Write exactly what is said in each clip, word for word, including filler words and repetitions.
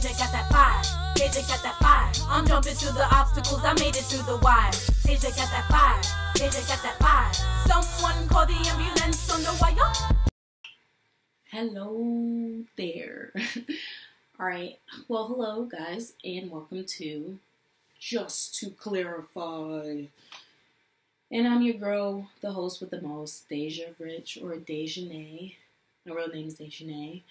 Deja got that fire, Deja got that fire. I'm jumping through the obstacles, I made it through the wire. Deja got that fire, Deja got that fire. Someone call the ambulance on the wire. Hello there. Alright, well hello guys and welcome to Just to Clarify. And I'm your girl, the host with the most, Deja Rich or Deja Nay. My real name is Deja Nay.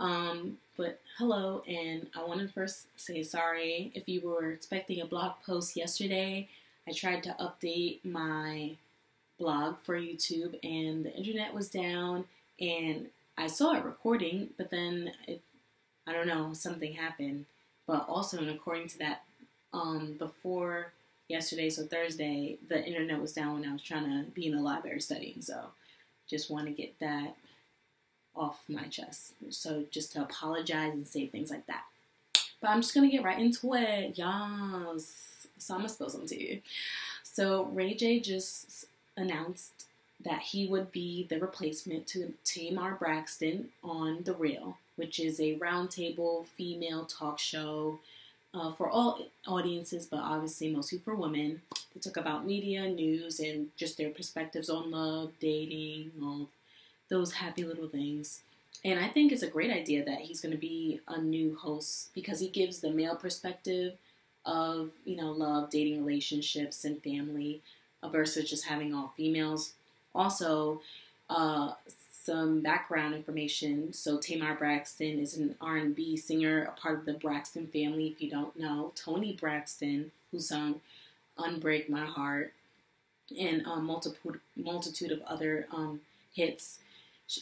Um, but hello, and I want to first say sorry if you were expecting a blog post yesterday. I tried to update my blog for YouTube and the internet was down and I saw it recording, but then it, I don't know, something happened. But also, and according to that, um, before yesterday, so Thursday, the internet was down when I was trying to be in the library studying, so just want to get that off my chest. So just to apologize and say things like that. But I'm just gonna get right into it, yes. So I'm gonna spill some to you. So Ray J just announced that he would be the replacement to Tamar Braxton on The Real, which is a roundtable female talk show uh, for all audiences, but obviously mostly for women. They talk about media, news, and just their perspectives on love, dating, all those happy little things. And I think it's a great idea that he's going to be a new host because he gives the male perspective of, you know, love, dating, relationships, and family versus just having all females. Also, uh, some background information. So Tamar Braxton is an R and B singer, a part of the Braxton family. If you don't know, Toni Braxton, who sung "Unbreak My Heart" and a multitude multitude of other um, hits.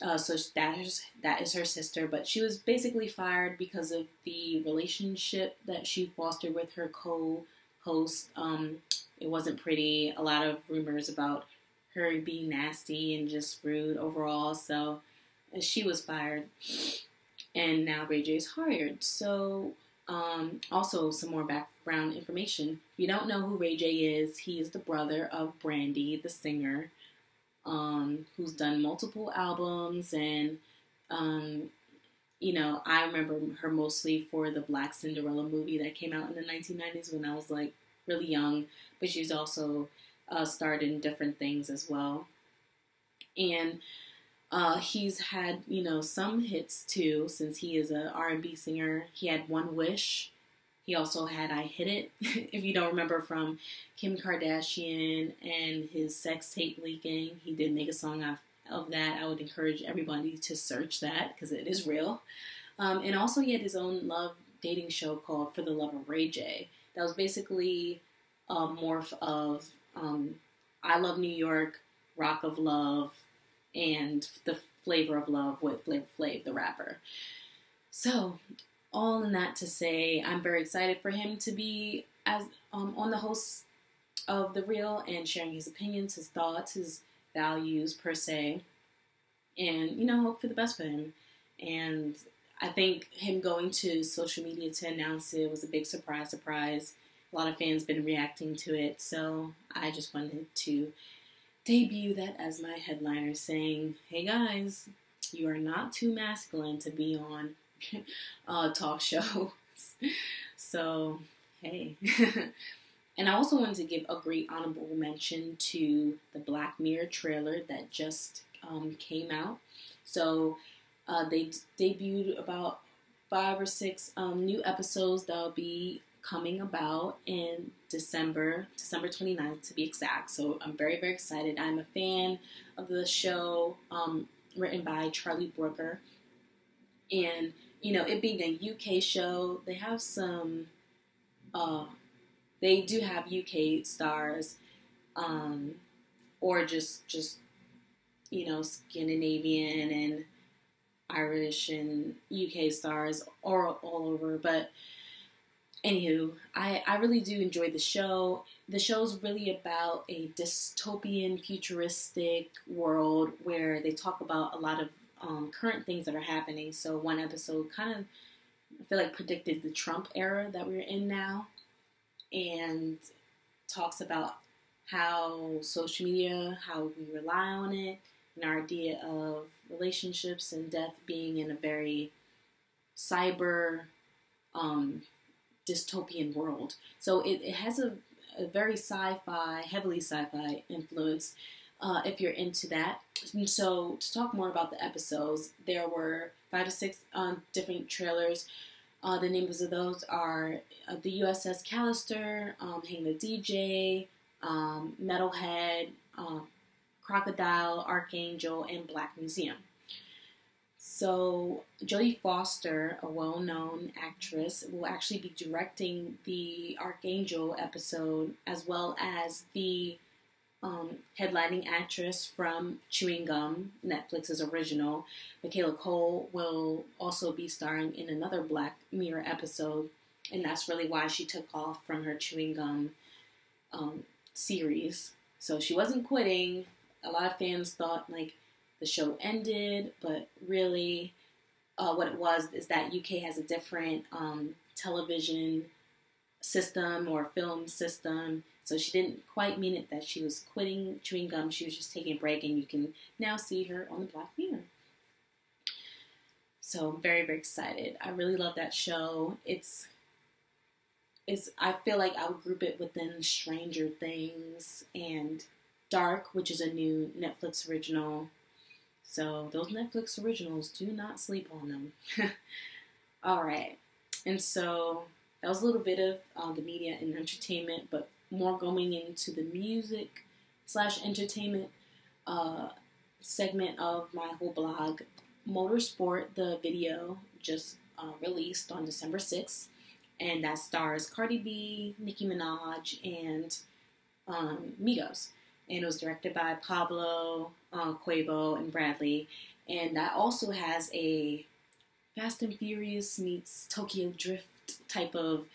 Uh, so that is that is her sister, but she was basically fired because of the relationship that she fostered with her co-host. Um, it wasn't pretty. A lot of rumors about her being nasty and just rude overall, so she was fired, and now Ray J is hired. So, um, also some more background information. If you don't know who Ray J is, he is the brother of Brandy, the singer, um, who's done multiple albums, and um, you know, I remember her mostly for the Black Cinderella movie that came out in the nineteen nineties when I was like really young, but she's also Uh, starred in different things as well, and uh, he's had, you know, some hits too since he is a R and B singer. He had One Wish. He also had I Hit It, if you don't remember, from Kim Kardashian and his sex tape leaking. He did make a song off of that. I would encourage everybody to search that because it is real. Um, and also he had his own love dating show called For the Love of Ray J. That was basically a morph of Um, I Love New York, Rock of Love, and The Flavor of Love with Blake Shelton, the rapper. So, all in that to say, I'm very excited for him to be as um, on the host of The Real and sharing his opinions, his thoughts, his values per se, and, you know, hope for the best for him. And I think him going to social media to announce it was a big surprise, surprise. A lot of fans been reacting to it, so I just wanted to debut that as my headliner, saying, hey guys, you are not too masculine to be on uh, talk shows. So, hey. And I also wanted to give a great honorable mention to the Black Mirror trailer that just um, came out. So uh, they debuted about five or six um, new episodes that'll be coming about in December, December twenty-ninth to be exact. So I'm very, very excited. I'm a fan of the show, um, written by Charlie Brooker. And, you know, it being a U K show, they have some, uh, they do have U K stars, um, or just, just, you know, Scandinavian and Irish and U K stars all, all over. But anywho, I, I really do enjoy the show. The show's really about a dystopian, futuristic world where they talk about a lot of um, current things that are happening. So one episode kind of, I feel like, predicted the Trump era that we're in now, and talks about how social media, how we rely on it, and our idea of relationships and death being in a very cyber um, dystopian world. So it, it has a, a very sci-fi, heavily sci-fi influence, uh, if you're into that. And so to talk more about the episodes, there were five to six um, different trailers. Uh, the names of those are uh, The U S S Callister, um, Hang the D J, um, Metalhead, um, Crocodile, Archangel, and Black Museum. So Jodie Foster, a well-known actress, will actually be directing the Archangel episode, as well as the um, headlining actress from Chewing Gum, Netflix's original. Michaela Cole will also be starring in another Black Mirror episode, and that's really why she took off from her Chewing Gum um, series. So she wasn't quitting. A lot of fans thought, like, the show ended, but really uh, what it was is that U K has a different um, television system or film system. So she didn't quite mean it that she was quitting Chewing Gum. She was just taking a break, and you can now see her on the Black Mirror. So I'm very, very excited. I really love that show. It's, it's I feel like I would group it within Stranger Things and Dark, which is a new Netflix original. So those Netflix originals, do not sleep on them. All right. And so that was a little bit of uh, the media and entertainment, but more going into the music slash entertainment uh, segment of my whole blog. Motorsport, the video, just uh, released on December sixth. And that stars Cardi B, Nicki Minaj, and um, Migos. And it was directed by Pablo, uh, Quavo, and Bradley. And that also has a Fast and Furious meets Tokyo Drift type of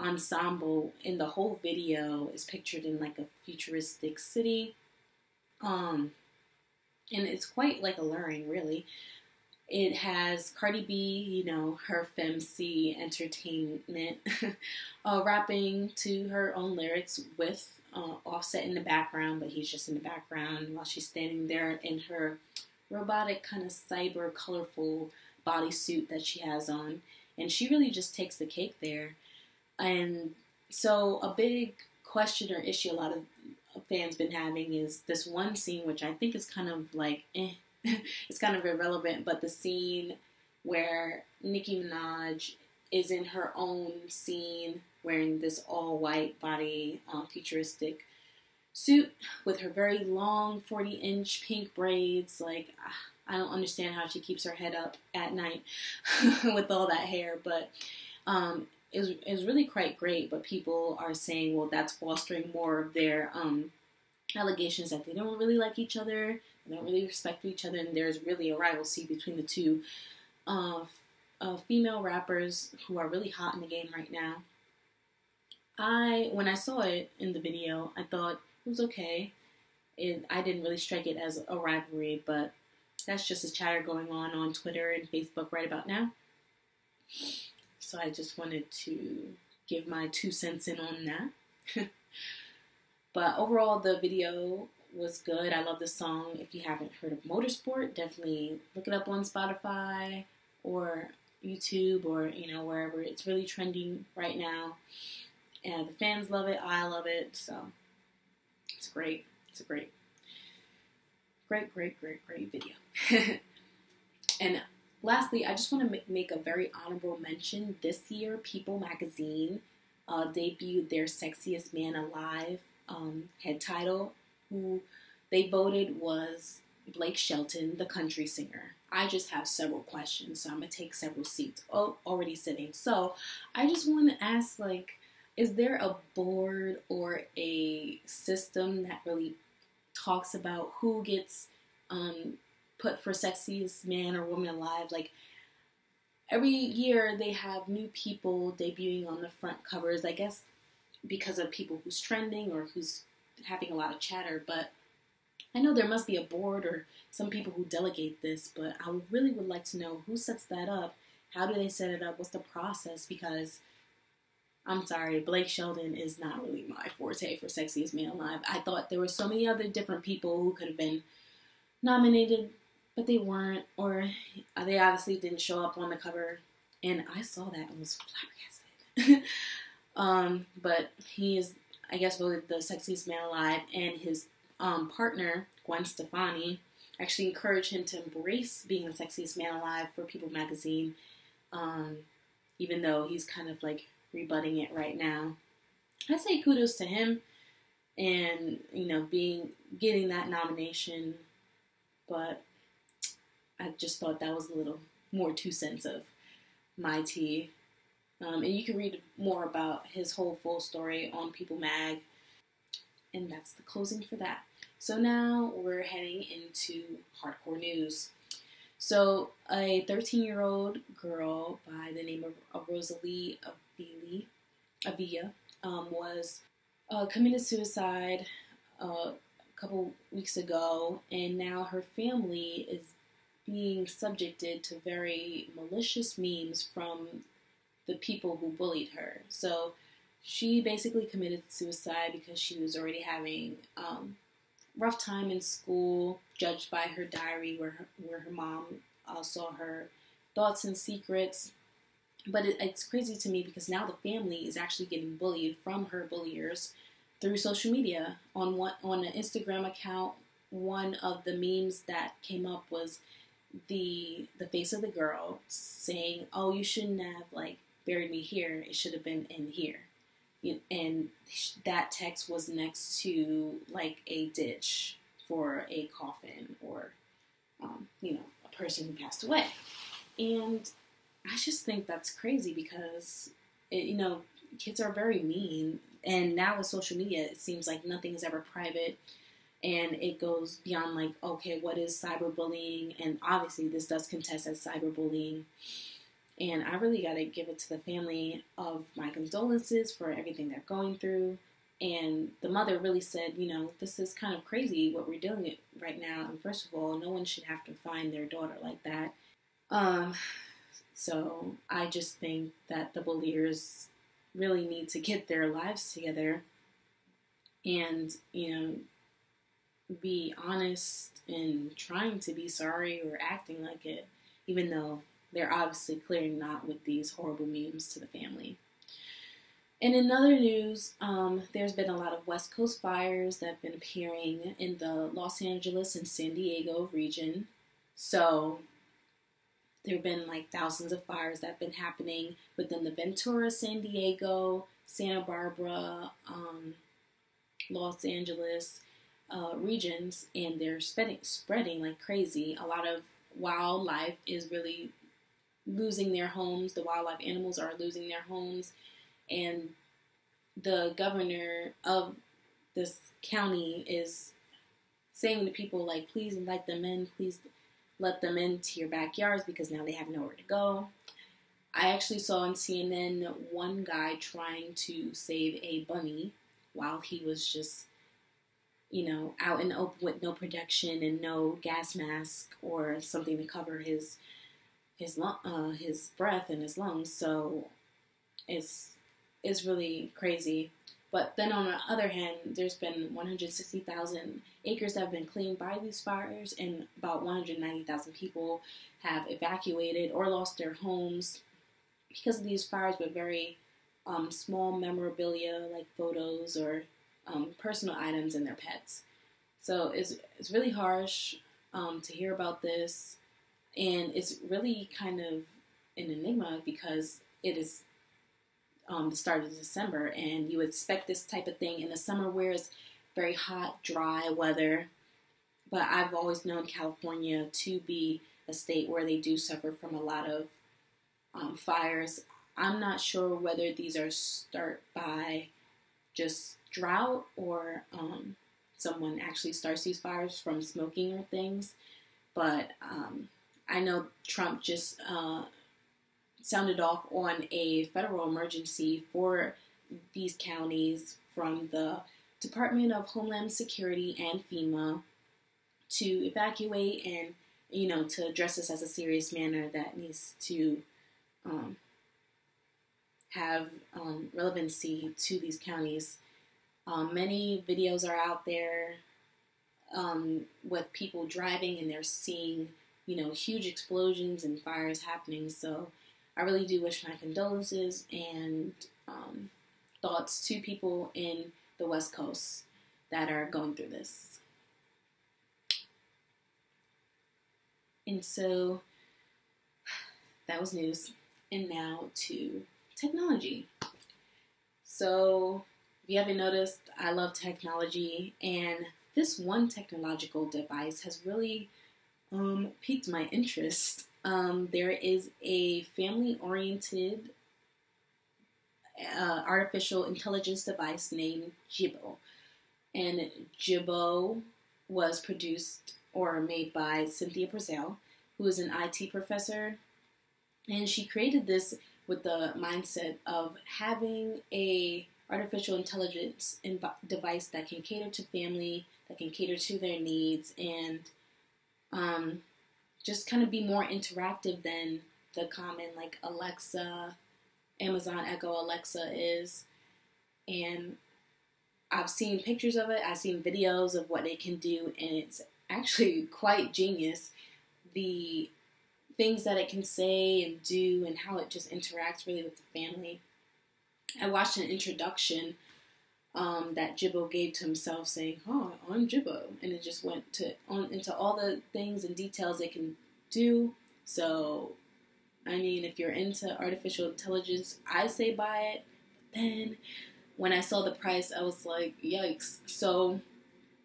ensemble. And the whole video is pictured in like a futuristic city. Um, and it's quite like alluring, really. It has Cardi B, you know, her femc entertainment, uh, rapping to her own lyrics with Uh, Offset in the background, but he's just in the background while she's standing there in her robotic kind of cyber colorful bodysuit that she has on, and she really just takes the cake there. And so a big question or issue a lot of fans been having is this one scene, which I think is kind of like eh, it's kind of irrelevant, but the scene where Nicki Minaj is in her own scene wearing this all-white body um, futuristic suit with her very long forty-inch pink braids. Like, I don't understand how she keeps her head up at night with all that hair, but um, it was, it was really quite great. But people are saying, well, that's fostering more of their um, allegations that they don't really like each other, they don't really respect each other, and there's really a rivalry between the two uh, uh, female rappers who are really hot in the game right now. I, when I saw it in the video, I thought it was okay. It, I didn't really strike it as a rivalry, but that's just a chatter going on on Twitter and Facebook right about now. So I just wanted to give my two cents in on that. But overall, the video was good. I love the song. If you haven't heard of Motorsport, definitely look it up on Spotify or YouTube or, you know, wherever. It's really trending right now. And the fans love it. I love it. So it's great. It's a great, great, great, great, great video. And lastly, I just want to make a very honorable mention. This year, People Magazine uh, debuted their Sexiest Man Alive um, head title, who they voted was Blake Shelton, the country singer. I just have several questions, so I'm going to take several seats oh, already sitting. So I just want to ask, like, is there a board or a system that really talks about who gets um, put for Sexiest Man or Woman Alive? Like, every year they have new people debuting on the front covers, I guess because of people who's trending or who's having a lot of chatter. But I know there must be a board or some people who delegate this, but I really would like to know who sets that up. How do they set it up? What's the process? Because I'm sorry, Blake Shelton is not really my forte for Sexiest Man Alive. I thought there were so many other different people who could have been nominated, but they weren't, or they obviously didn't show up on the cover. And I saw that and was flabbergasted. um, but he is, I guess, voted the sexiest man alive, and his um, partner, Gwen Stefani, actually encouraged him to embrace being the sexiest man alive for People Magazine, um, even though he's kind of like rebutting it right now. I'd say kudos to him, and you know, being getting that nomination. But I just thought that was a little more two cents of my tea. Um, and you can read more about his whole full story on People Mag. And that's the closing for that. So now we're heading into hardcore news. So a thirteen-year-old girl by the name of Rosalie Avila um, was uh, committed suicide uh, a couple weeks ago, and now her family is being subjected to very malicious memes from the people who bullied her. So she basically committed suicide because she was already having um, rough time in school, judged by her diary where her, where her mom uh, saw her thoughts and secrets. But it, it's crazy to me because now the family is actually getting bullied from her bulliers through social media. On one, on an Instagram account, one of the memes that came up was the the face of the girl saying, "Oh, you shouldn't have like buried me here. It should have been in here." And that text was next to like a ditch for a coffin or, um, you know, a person who passed away. And I just think that's crazy because, it, you know, kids are very mean. And now with social media, it seems like nothing is ever private. And it goes beyond like, okay, what is cyberbullying? And obviously this does contest as cyberbullying. And I really got to give it to the family of my condolences for everything they're going through. And the mother really said, you know, this is kind of crazy what we're doing right now. And first of all, no one should have to find their daughter like that. Um, so I just think that the bulliers really need to get their lives together and, you know, be honest and trying to be sorry or acting like it, even though they're obviously clearing not with these horrible memes to the family. And in other news, um, there's been a lot of West Coast fires that have been appearing in the Los Angeles and San Diego region. So there have been like thousands of fires that have been happening within the Ventura, San Diego, Santa Barbara, um, Los Angeles uh, regions, and they're spreading, spreading like crazy. A lot of wildlife is really losing their homes. The wildlife animals are losing their homes, and the governor of this county is saying to people like, please let them in, please let them into your backyards, because now they have nowhere to go. I actually saw on C N N one guy trying to save a bunny while he was just, you know, out in the open with no protection and no gas mask or something to cover his his uh, his breath and his lungs. So it's it's really crazy. But then on the other hand, there's been one hundred sixty thousand acres that have been cleaned by these fires, and about one hundred ninety thousand people have evacuated or lost their homes because of these fires, with very um, small memorabilia like photos or um, personal items and their pets. So it's, it's really harsh um, to hear about this. And it's really kind of an enigma because it is um, the start of December, and you expect this type of thing in the summer where it's very hot, dry weather. But I've always known California to be a state where they do suffer from a lot of um, fires. I'm not sure whether these are start by just drought or um, someone actually starts these fires from smoking or things, but um, I know Trump just uh, sounded off on a federal emergency for these counties from the Department of Homeland Security and FEMA to evacuate and, you know, to address this as a serious manner that needs to um, have um, relevancy to these counties. Um, many videos are out there um, with people driving and they're seeing, you know, huge explosions and fires happening. So I I really do wish my condolences and um, thoughts to people in the West Coast that are going through this. And so that was news. And now to technology. So if you haven't noticed, I love technology, and this one technological device has really um, piqued my interest. Um, there is a family-oriented uh, artificial intelligence device named Jibo. And Jibo was produced or made by Cynthia Brazel, who is an I T professor. And she created this with the mindset of having a artificial intelligence device that can cater to family, that can cater to their needs, and um, just kind of be more interactive than the common, like, Alexa, Amazon Echo Alexa is. And I've seen pictures of it, I've seen videos of what it can do, and it's actually quite genius. The things that it can say and do and how it just interacts really with the family. I watched an introduction um, that Jibo gave to himself saying, oh, I'm Jibo. And it just went to on into all the things and details it can do. So, I mean, if you're into artificial intelligence, I say buy it. But then when I saw the price, I was like, yikes. So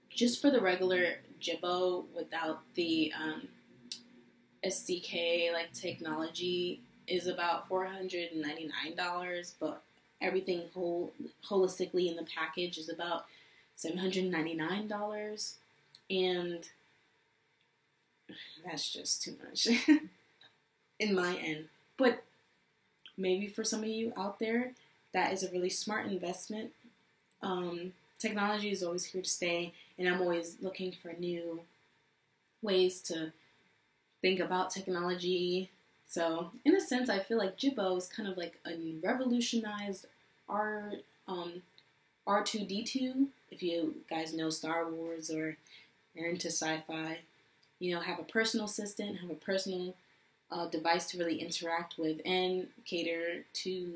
just for the regular Jibo without the um, S D K, like, technology, is about four hundred ninety-nine dollars, but everything whole, holistically in the package is about seven hundred ninety-nine dollars, and that's just too much in my end. But maybe for some of you out there, that is a really smart investment. Um, technology is always here to stay, and I'm always looking for new ways to think about technology. So, in a sense, I feel like Jibo is kind of like a revolutionized R, um, R two D two. If you guys know Star Wars or you're into sci-fi, you know, have a personal assistant, have a personal uh, device to really interact with and cater to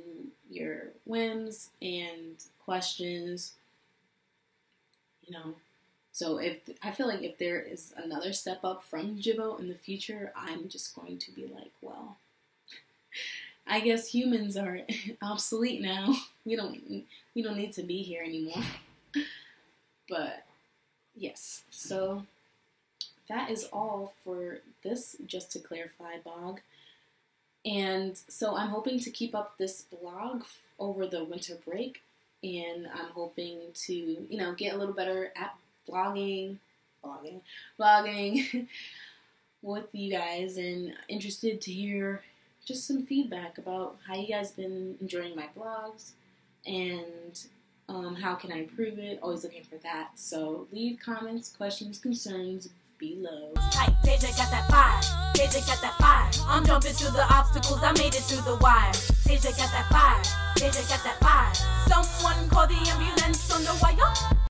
your whims and questions, you know. So if I feel like if there is another step up from Jibo in the future, I'm just going to be like, well, I guess humans are obsolete now. We don't we don't need to be here anymore. But yes, so that is all for this Just to Clarify blog. And so I'm hoping to keep up this blog over the winter break, and I'm hoping to, you know, get a little better at blogging, blogging, blogging with you guys, and interested to hear just some feedback about how you guys been enjoying my blogs and um, how can I improve it. Always looking for that. So leave comments, questions, concerns below. Tight, Deja got that fire. Deja got that fire. I'm jumping through the obstacles. I made it through the wire. Deja got that fire. Deja got that fire. Someone call the ambulance on the wire.